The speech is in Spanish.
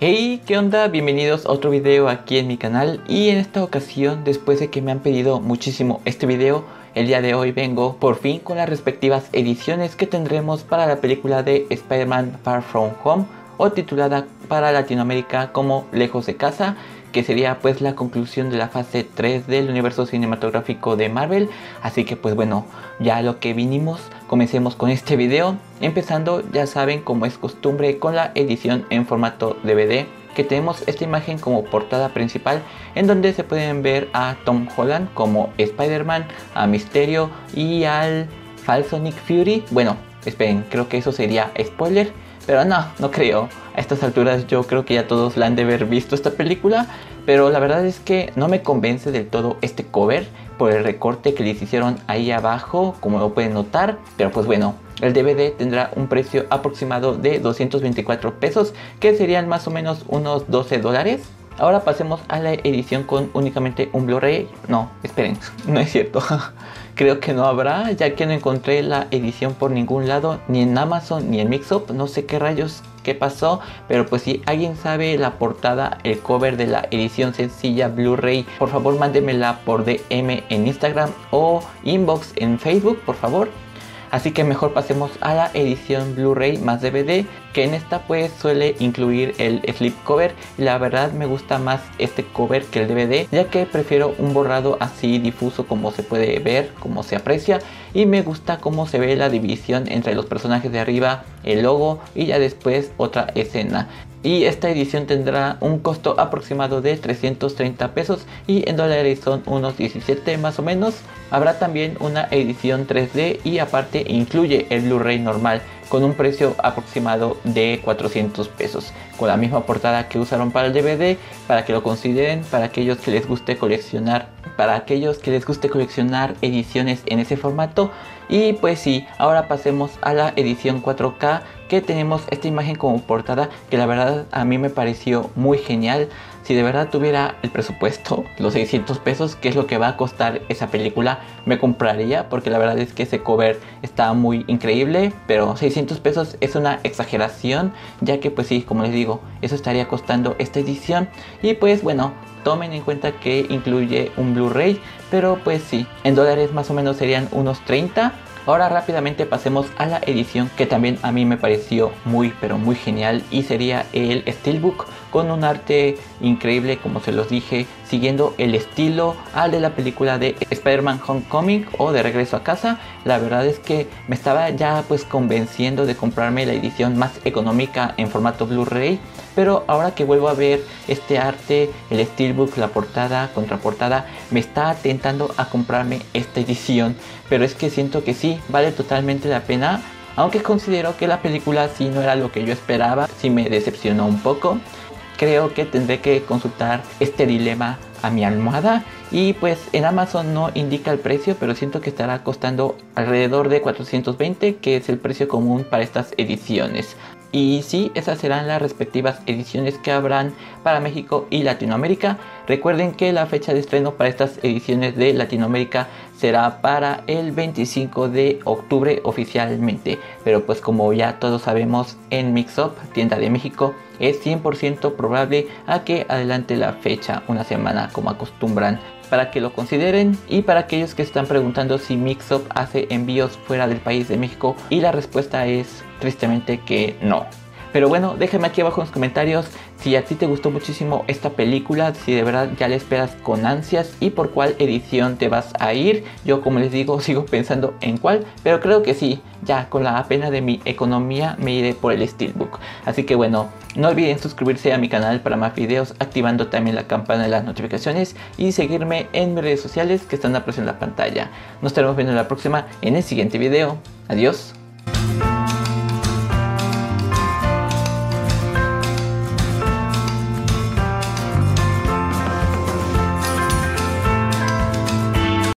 Hey, ¿qué onda? Bienvenidos a otro video aquí en mi canal. Y en esta ocasión, después de que me han pedido muchísimo este video, el día de hoy vengo por fin con las respectivas ediciones que tendremos para la película de Spider-Man Far From Home, o titulada para Latinoamérica como Lejos de Casa, que sería pues la conclusión de la fase 3 del universo cinematográfico de Marvel. Así que pues bueno, ya a lo que vinimos, comencemos con este video, empezando, ya saben, como es costumbre, con la edición en formato DVD, que tenemos esta imagen como portada principal, en donde se pueden ver a Tom Holland como Spider-Man, a Mysterio y al falso Nick Fury. Bueno, esperen, creo que eso sería spoiler, pero no creo. A estas alturas yo creo que ya todos la han de haber visto esta película, pero la verdad es que no me convence del todo este cover por el recorte que les hicieron ahí abajo, como lo pueden notar. Pero pues bueno, el DVD tendrá un precio aproximado de 224 pesos, que serían más o menos unos 12 dólares. Ahora pasemos a la edición con únicamente un Blu-ray. No, esperen, no es cierto. Creo que no habrá, ya que no encontré la edición por ningún lado, ni en Amazon ni en Mixup. No sé qué rayos, qué pasó, pero pues si alguien sabe la portada, el cover de la edición sencilla Blu-ray, por favor mándemela por DM en Instagram o inbox en Facebook, por favor. Así que mejor pasemos a la edición Blu-ray más DVD, que en esta pues suele incluir el slipcover. La verdad me gusta más este cover que el DVD, ya que prefiero un borrado así difuso, como se puede ver, como se aprecia. Y me gusta cómo se ve la división entre los personajes de arriba, el logo y ya después otra escena. Y esta edición tendrá un costo aproximado de 330 pesos y en dólares son unos 17 más o menos. Habrá también una edición 3D y aparte incluye el Blu-ray normal con un precio aproximado de 400 pesos. Con la misma portada que usaron para el DVD, para que lo consideren, para aquellos que les guste coleccionar. Para aquellos que les guste coleccionar ediciones en ese formato. Y pues sí, ahora pasemos a la edición 4K, que tenemos esta imagen como portada, que la verdad a mí me pareció muy genial. Si de verdad tuviera el presupuesto, los 600 pesos, que es lo que va a costar esa película, me compraría, porque la verdad es que ese cover está muy increíble, pero 600 pesos es una exageración, ya que pues sí, como les digo, eso estaría costando esta edición. Y pues bueno, tomen en cuenta que incluye un Blu-ray, pero pues sí, en dólares más o menos serían unos 30. Ahora rápidamente pasemos a la edición que también a mí me pareció muy pero muy genial, y sería el STEELBOOK, con un arte increíble, como se los dije, siguiendo el estilo al de la película de Spider-Man Homecoming o de Regreso a Casa. La verdad es que me estaba ya pues convenciendo de comprarme la edición más económica en formato Blu-ray, pero ahora que vuelvo a ver este arte, el SteelBook, la portada, contraportada, me está tentando a comprarme esta edición. Pero es que siento que sí, vale totalmente la pena, aunque considero que la película sí no era lo que yo esperaba, sí me decepcionó un poco. Creo que tendré que consultar este dilema a mi almohada. Y pues en Amazon no indica el precio, pero siento que estará costando alrededor de 420, que es el precio común para estas ediciones. Y sí, esas serán las respectivas ediciones que habrán para México y Latinoamérica. Recuerden que la fecha de estreno para estas ediciones de Latinoamérica será para el 25 de octubre oficialmente. Pero pues como ya todos sabemos, en Mixup, tienda de México, es 100% probable a que adelante la fecha una semana, como acostumbran, para que lo consideren. Y para aquellos que están preguntando si Mixup hace envíos fuera del país de México, y la respuesta es tristemente que no. Pero bueno, déjame aquí abajo en los comentarios si a ti te gustó muchísimo esta película, si de verdad ya la esperas con ansias y por cuál edición te vas a ir. Yo, como les digo, sigo pensando en cuál, pero creo que sí, ya con la pena de mi economía me iré por el SteelBook. Así que bueno, no olviden suscribirse a mi canal para más videos, activando también la campana de las notificaciones y seguirme en mis redes sociales que están apareciendo en la pantalla. Nos estaremos viendo en la próxima, en el siguiente video. Adiós.